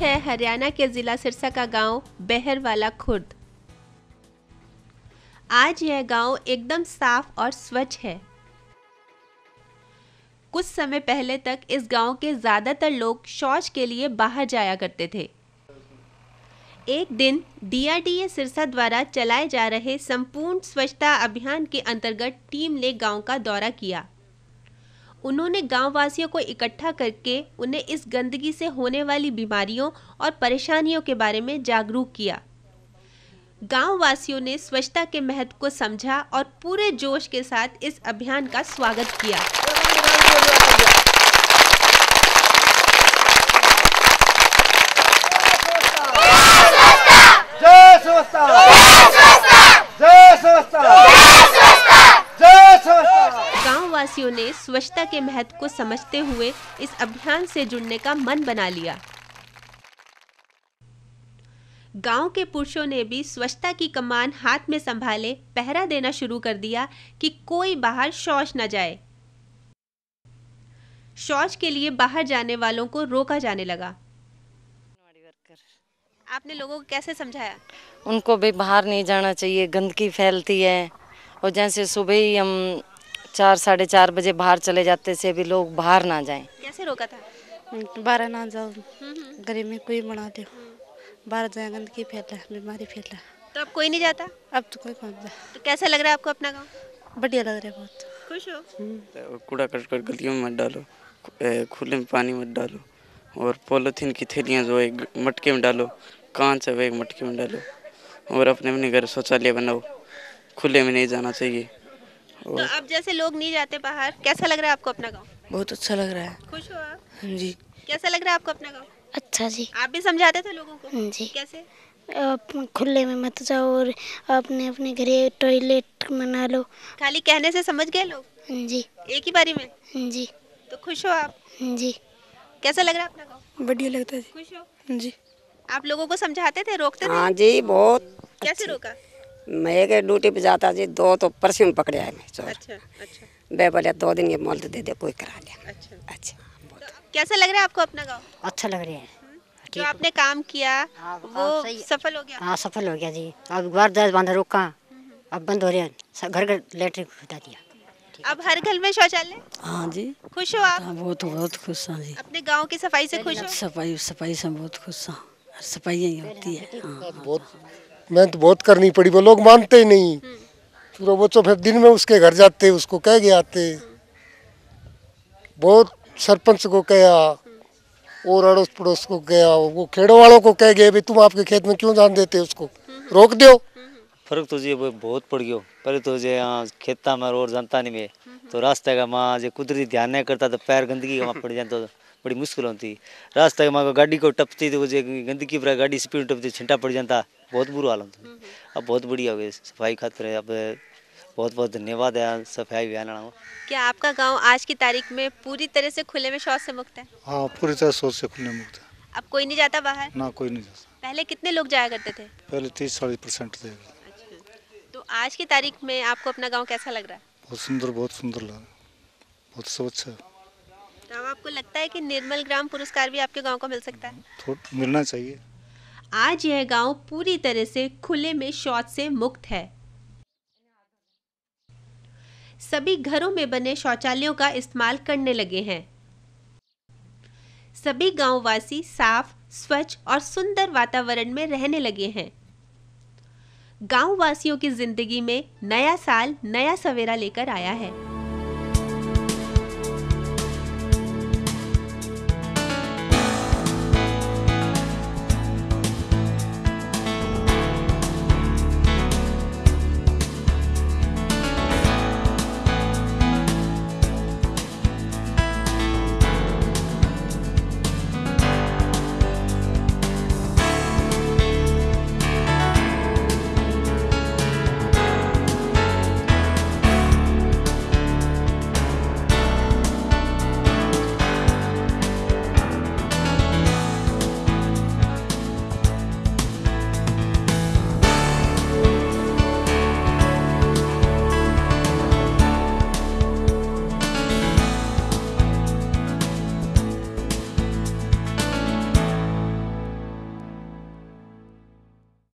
है हरियाणा के जिला सिरसा का गांव बहरवाला खुर्द। आज यह गांव एकदम साफ और स्वच्छ है। कुछ समय पहले तक इस गांव के ज्यादातर लोग शौच के लिए बाहर जाया करते थे। एक दिन डीआरडीए सिरसा द्वारा चलाए जा रहे संपूर्ण स्वच्छता अभियान के अंतर्गत टीम ने गांव का दौरा किया। उन्होंने गांव वासियों को इकट्ठा करके उन्हें इस गंदगी से होने वाली बीमारियों और परेशानियों के बारे में जागरूक किया। गांव वासियों ने स्वच्छता के महत्व को समझा और पूरे जोश के साथ इस अभियान का स्वागत किया। गांववासियों ने स्वच्छता के महत्व को समझते हुए इस अभियान से जुड़ने का मन बना लिया। गांव के पुरुषों ने भी स्वच्छता की कमान हाथ में संभाले पहरा देना शुरू कर दिया कि कोई बाहर शौच न जाए। शौच के लिए बाहर जाने वालों को रोका जाने लगा। आपने लोगों को कैसे समझाया? उनको भी बाहर नहीं जाना चाहिए, गंदगी फैलती है। और जैसे सुबह ही हम 4 साढ़े 4 बजे बाहर चले जाते से भी लोग बाहर ना जाएं। कैसे रोका था? बाहर ना जाओ, घर में कोई बना दो, बाहर जाए गंदगी फैला, बीमारी फैला। तो अब कोई नहीं जाता? अब तो कोई कौन जाता। तो कैसा लग रहा है आपको अपना गाँव? बढ़िया लग रहा है, बहुत खुश हो। कूड़ा करकट गलियों में मत डालो, खुले में पानी मत डालो, और पॉलीथीन की थैलियाँ जो एक मटके में डालो, कांच है वह एक मटके में डालो, और अपने अपने घर शौचालय बनाओ, खुले में नहीं जाना चाहिए। और तो अब जैसे लोग नहीं जाते बाहर, कैसा लग रहा है आपको अपना गांव? बहुत अच्छा लग रहा है। खुश हो आप? हाँ जी। कैसा लग रहा है आपको अपना गांव? अच्छा जी। आप भी समझाते थे लोगों को? जी। कैसे? खुले में मत जाओ और अपने अपने घर टॉयलेट बना लो। खाली कहने से समझ गए लोग? जी, एक ही बारी में। जी। तो खुश हो आप? जी। कैसा लग रहा है अपना गाँव? बढ़िया लगता है। खुश हो? जी। आप लोगों को समझाते थे, रोकते थे? हाँ जी, बहुत। कैसे रोका? मैं ड्यूटी पे जाता जी, 2 तो परसों पकड़े आए मैं। अच्छा अच्छा। बे बोले 2 दिन ये मोहलत दे दे, कोई करा लिया। अच्छा अच्छा। तो कैसा लग रहा है आपको अपना गाँव? अच्छा लग रहा है। जो आपने काम किया वो सफल हो गया? हाँ, सफल हो गया जी। अब घर दस बांधा रोका, अब बंद हो रहे हैं, घर घर लेटरिन खुदा दिया। अब हर घर में शौचालय? हाँ जी। खुश हो आप? बहुत बहुत खुश हूँ जी। अपने गाँव की सफाई से खुश हो? सफाई सफाई से बहुत खुश हूँ, सफाई होती है। बहुत मेहनत तो बहुत करनी पड़ी, वो लोग मानते ही नहीं। पूरा बच्चों फिर दिन में उसके घर जाते, उसको कह के आते, बहुत सरपंच को कहा और अड़ोस पड़ोस को कहा, वो खेड़ों वालों को कह गए, तुम आपके खेत में क्यों जान देते, उसको रोक दो। फर्क तो जी बहुत पड़ गया। पहले तो जे हाँ खेता में और जनता नहीं में तो रास्ते का माँ जो कुदरती ध्यान नहीं करता तो पैर गंदगी का पड़ जाता, बड़ी मुश्किल होती। रास्ते में गाड़ी को टपती तो मुझे गंदगी पर गाड़ी स्पीड टपती, छिंटा पड़ जाता, बहुत बुरा हाल होता। अब बहुत बढ़िया हो गई सफाई खातिर। अब बहुत बहुत धन्यवाद है सफाई अभियान। क्या आपका गांव आज की तारीख में पूरी तरह से खुले में शौच से मुक्त है? हाँ, पूरी तरह शौच से खुले मुक्त है। अब कोई नहीं जाता बाहर? ना, कोई नहीं जाता। पहले कितने लोग जाया करते थे? पहले 30-40% थे। तो आज की तारीख में आपको अपना गाँव कैसा लग रहा है? बहुत सुंदर, बहुत सुंदर लग रहा है, बहुत स्वच्छ है। तो आपको लगता है कि निर्मल ग्राम पुरस्कार भी आपके गांव को मिल सकता है? मिलना चाहिए। आज यह गांव पूरी तरह से खुले में शौच से मुक्त है। सभी घरों में बने शौचालयों का इस्तेमाल करने लगे हैं। सभी गांववासी साफ, स्वच्छ और सुंदर वातावरण में रहने लगे हैं। गांववासियों की जिंदगी में नया साल नया सवेरा लेकर आया है।